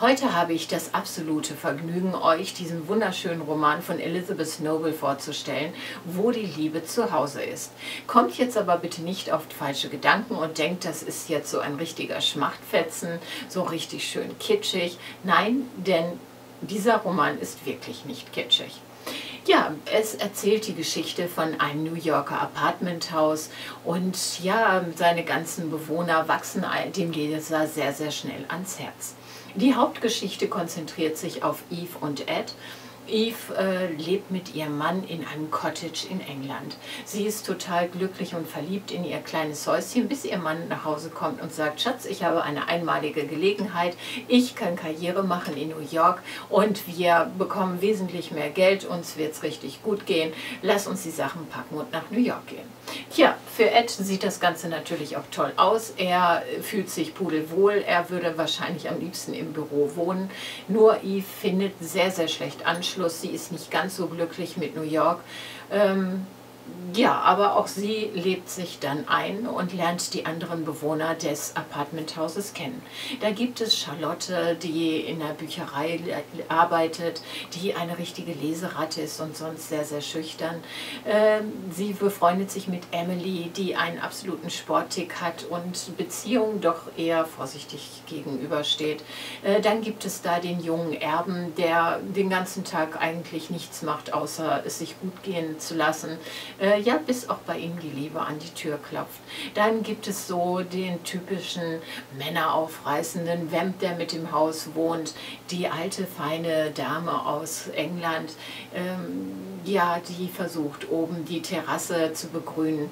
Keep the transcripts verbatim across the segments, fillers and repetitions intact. Heute habe ich das absolute Vergnügen, euch diesen wunderschönen Roman von Elizabeth Noble vorzustellen, Wo die Liebe zu Hause ist. Kommt jetzt aber bitte nicht auf falsche Gedanken und denkt, das ist jetzt so ein richtiger Schmachtfetzen, so richtig schön kitschig. Nein, denn dieser Roman ist wirklich nicht kitschig. Ja, es erzählt die Geschichte von einem New Yorker Apartmenthaus und ja, seine ganzen Bewohner wachsen dem Leser sehr, sehr schnell ans Herz. Die Hauptgeschichte konzentriert sich auf Eve und Ed. Eve äh, lebt mit ihrem Mann in einem Cottage in England. Sie ist total glücklich und verliebt in ihr kleines Häuschen, bis ihr Mann nach Hause kommt und sagt, Schatz, ich habe eine einmalige Gelegenheit, ich kann Karriere machen in New York und wir bekommen wesentlich mehr Geld, uns wird es richtig gut gehen, lass uns die Sachen packen und nach New York gehen. Tja, für Ed sieht das Ganze natürlich auch toll aus, er fühlt sich pudelwohl, er würde wahrscheinlich am liebsten im Büro wohnen, nur Eve findet sehr, sehr schlecht Anschluss. Sie ist nicht ganz so glücklich mit New York. Ähm, ja, aber auch sie lebt sich dann ein und lernt die anderen Bewohner des Apartmenthauses kennen. Da gibt es Charlotte, die in der Bücherei arbeitet, die eine richtige Leseratte ist und sonst sehr, sehr schüchtern. Ähm, sie befreundet sich mit Emily, die einen absoluten Sporttick hat und Beziehungen doch eher vorsichtig gegenübersteht. Äh, dann gibt es da den jungen Erben, der den ganzen Tag eigentlich nichts macht, außer es sich gut gehen zu lassen. Äh, ja, bis auch bei ihm die Liebe an die Tür klopft. Dann gibt es so den typischen männeraufreißenden Vamp, der mit dem Haus wohnt, die alte, feine Dame aus England, ähm, ja, die versucht, oben die Terrasse zu begrünen.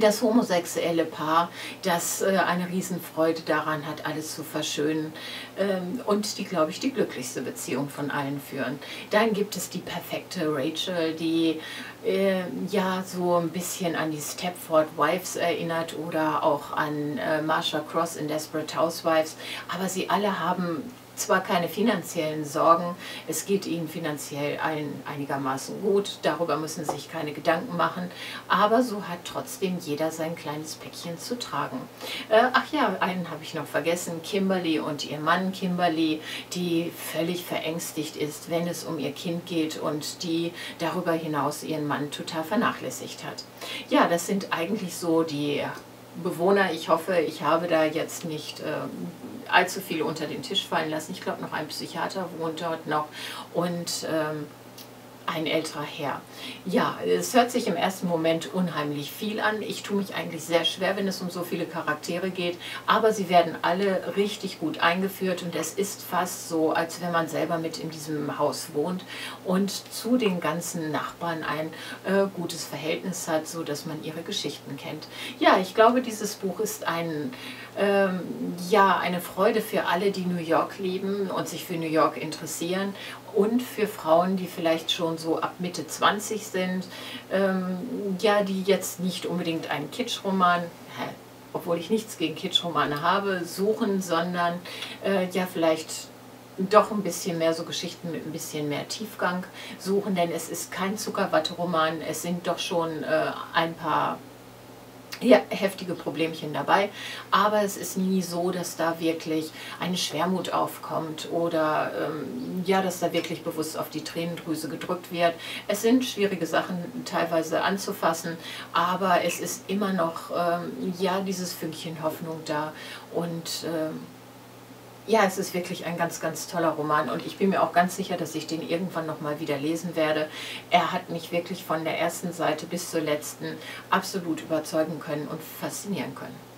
Das homosexuelle Paar, das äh, eine Riesenfreude daran hat, alles zu verschönen ähm, und die, glaube ich, die glücklichste Beziehung von allen führen. Dann gibt es die perfekte Rachel, die äh, ja so ein bisschen an die Stepford Wives erinnert oder auch an äh, Marcia Cross in Desperate Housewives, aber sie alle haben zwar keine finanziellen Sorgen, es geht ihnen finanziell ein, einigermaßen gut, darüber müssen sie sich keine Gedanken machen, aber so hat trotzdem jeder sein kleines Päckchen zu tragen. Äh, ach ja, einen habe ich noch vergessen, Kimberly und ihr Mann Kimberly, die völlig verängstigt ist, wenn es um ihr Kind geht und die darüber hinaus ihren Mann total vernachlässigt hat. Ja, das sind eigentlich so die Bewohner, ich hoffe, ich habe da jetzt nicht äh, allzu viele unter den Tisch fallen lassen. Ich glaube, noch ein Psychiater wohnt dort noch und ähm, ein älterer Herr. Ja, es hört sich im ersten Moment unheimlich viel an. Ich tue mich eigentlich sehr schwer, wenn es um so viele Charaktere geht, aber sie werden alle richtig gut eingeführt und es ist fast so, als wenn man selber mit in diesem Haus wohnt und zu den ganzen Nachbarn ein äh, gutes Verhältnis hat, so dass man ihre Geschichten kennt. Ja, ich glaube, dieses Buch ist ein, ähm, ja, eine Freude für alle, die New York lieben und sich für New York interessieren und für Frauen, die vielleicht schon so ab Mitte zwanzig sind, ähm, ja, die jetzt nicht unbedingt einen Kitschroman, obwohl ich nichts gegen Kitschromane habe, suchen, sondern äh, ja vielleicht doch ein bisschen mehr so Geschichten mit ein bisschen mehr Tiefgang suchen, denn es ist kein Zuckerwatte-Roman, es sind doch schon äh, ein paar ja, heftige Problemchen dabei, aber es ist nie so, dass da wirklich eine Schwermut aufkommt oder ähm, ja, dass da wirklich bewusst auf die Tränendrüse gedrückt wird. Es sind schwierige Sachen teilweise anzufassen, aber es ist immer noch ähm, ja, dieses Fünkchen Hoffnung da und ähm, ja, es ist wirklich ein ganz, ganz toller Roman und ich bin mir auch ganz sicher, dass ich den irgendwann nochmal wieder lesen werde. Er hat mich wirklich von der ersten Seite bis zur letzten absolut überzeugen können und faszinieren können.